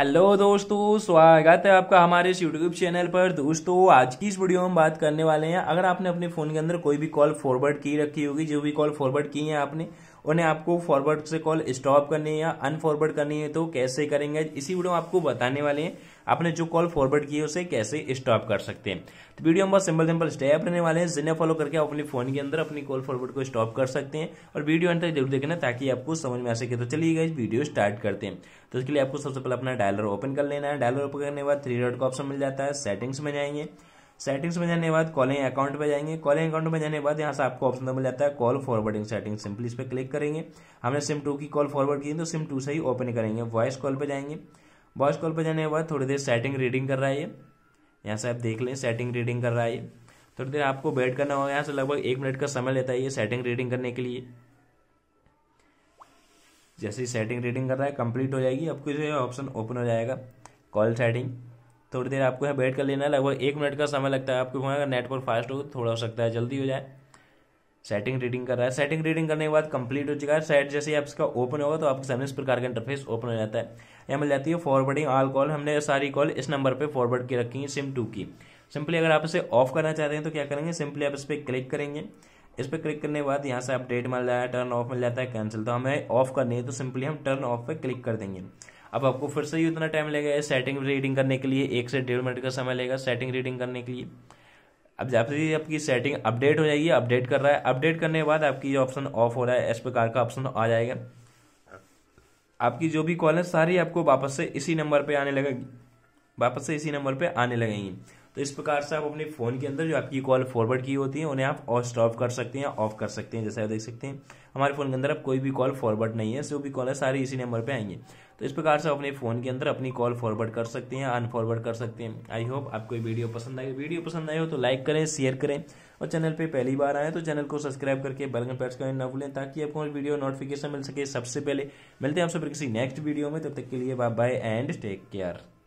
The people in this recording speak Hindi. हेलो दोस्तों, स्वागत है आपका हमारे इस यूट्यूब चैनल पर। दोस्तों आज की इस वीडियो में बात करने वाले हैं, अगर आपने अपने फ़ोन के अंदर कोई भी कॉल फॉरवर्ड की रखी होगी, जो भी कॉल फॉरवर्ड की है आपने, उन्हें आपको फॉरवर्ड से कॉल स्टॉप करनी है या अनफॉरवर्ड करनी है तो कैसे करेंगे, इसी वीडियो में आपको बताने वाले हैं। आपने जो कॉल फॉरवर्ड की है उसे कैसे स्टॉप कर सकते हैं। तो वीडियो में बहुत सिंपल स्टेप रहने वाले हैं, जिन्हें फॉलो करके आप अपने फ़ोन के अंदर अपनी कॉल फॉरवर्ड को स्टॉप कर सकते हैं। और वीडियो अंत तक जरूर देखना ताकि आपको समझ में आ सके। तो चलिए गाइस वीडियो स्टार्ट करते हैं। तो इसके लिए आपको सबसे पहले अपना डायलर ओपन कर लेना है। डायलर ओपन करने के बाद थ्री डॉट का ऑप्शन मिल जाता है, सेटिंग्स में जाएंगे। सेटिंग्स में जाने के बाद कॉलिंग अकाउंट पे जाएंगे। कॉलिंग अकाउंट में जाने के बाद यहाँ से आपको ऑप्शन मिल जाता है कॉल फॉरवर्डिंग सेटिंग। सिंपली इस पर क्लिक करेंगे। हमने सिम 2 की कॉल फॉरवर्ड की तो सिम 2 से ही ओपन करेंगे। वॉइस कॉल पे जाएंगे। वॉइस कॉल पे जाने के बाद थोड़ी देर सेटिंग रीडिंग कर रहा है, यहाँ से आप देख लें सेटिंग रीडिंग कर रहा है। थोड़ी देर आपको वेट करना होगा, यहाँ से लगभग 1 मिनट का समय लेता है ये सेटिंग रीडिंग करने के लिए। जैसे ही सेटिंग रीडिंग कर रहा है कंप्लीट हो जाएगी, आपको जो है ऑप्शन ओपन हो जाएगा कॉल सेटिंग। थोड़ी देर आपको यहाँ वेट कर लेना है, लगभग 1 मिनट का समय लगता है। आपके वहाँ अगर नेटवर्क फास्ट हो थोड़ा हो सकता है जल्दी हो जाए। सेटिंग रीडिंग कर रहा है, सेटिंग रीडिंग करने के बाद कंप्लीट हो चुका है। सेट जैसे ही आप इसका ओपन होगा तो आपके सामने इस प्रकार का इंटरफेस ओपन हो जाता है। यहाँ मिल जाती है फॉरवर्डिंग ऑल कॉल। हमने सारी कॉल इस नंबर पर फॉरवर्ड की रखी है सिम 2 की। सिंपली अगर आप इसे ऑफ करना चाहते हैं तो क्या करेंगे, सिंपली आप इस पर क्लिक करेंगे। इस पर क्लिक करने के बाद यहाँ से अपडेट मिल जाता है, टर्न ऑफ मिल जाता है, कैंसिल। तो हमें ऑफ करनी है तो सिंपली हम टर्न ऑफ पे क्लिक कर देंगे। अब आपको फिर से ही उतना टाइम लगेगा, सेटिंग रीडिंग करने के लिए 1 से 1.5 मिनट का समय लगेगा सेटिंग रीडिंग करने के लिए। अब जब से आपकी सेटिंग अपडेट हो जाएगी, अपडेट कर रहा है, अपडेट करने के बाद आपकी ऑप्शन ऑफ हो रहा है, इस प्रकार का ऑप्शन आ जाएगा। आपकी जो भी कॉल है सारी आपको वापस से इसी नंबर पर आने लगेगी, वापस से इसी नंबर पर आने लगेंगी। तो इस प्रकार से आप अपने फ़ोन के अंदर जो आपकी कॉल फॉरवर्ड की होती है उन्हें आप ऑफ स्टॉप कर सकते हैं, ऑफ कर सकते हैं। जैसे आप देख सकते हैं हमारे फ़ोन के अंदर अब कोई भी कॉल फॉरवर्ड नहीं है, जो भी कॉल है सारी इसी नंबर पे आएंगे। तो इस प्रकार से आप अपने फ़ोन के अंदर अपनी कॉल फॉरवर्ड कर सकते हैं, अनफॉरवर्ड कर सकते हैं। आई होप आपको ये वीडियो पसंद आए। वीडियो पसंद आए हो तो लाइक करें, शेयर करें, और चैनल पर पहली बार आए तो चैनल को सब्सक्राइब करके बेल आइकन प्रेस करना ना भूलें ताकि आपको वीडियो नोटिफिकेशन मिल सके सबसे पहले। मिलते हैं आपसे फिर किसी नेक्स्ट वीडियो में, तब तक के लिए bye bye and take care.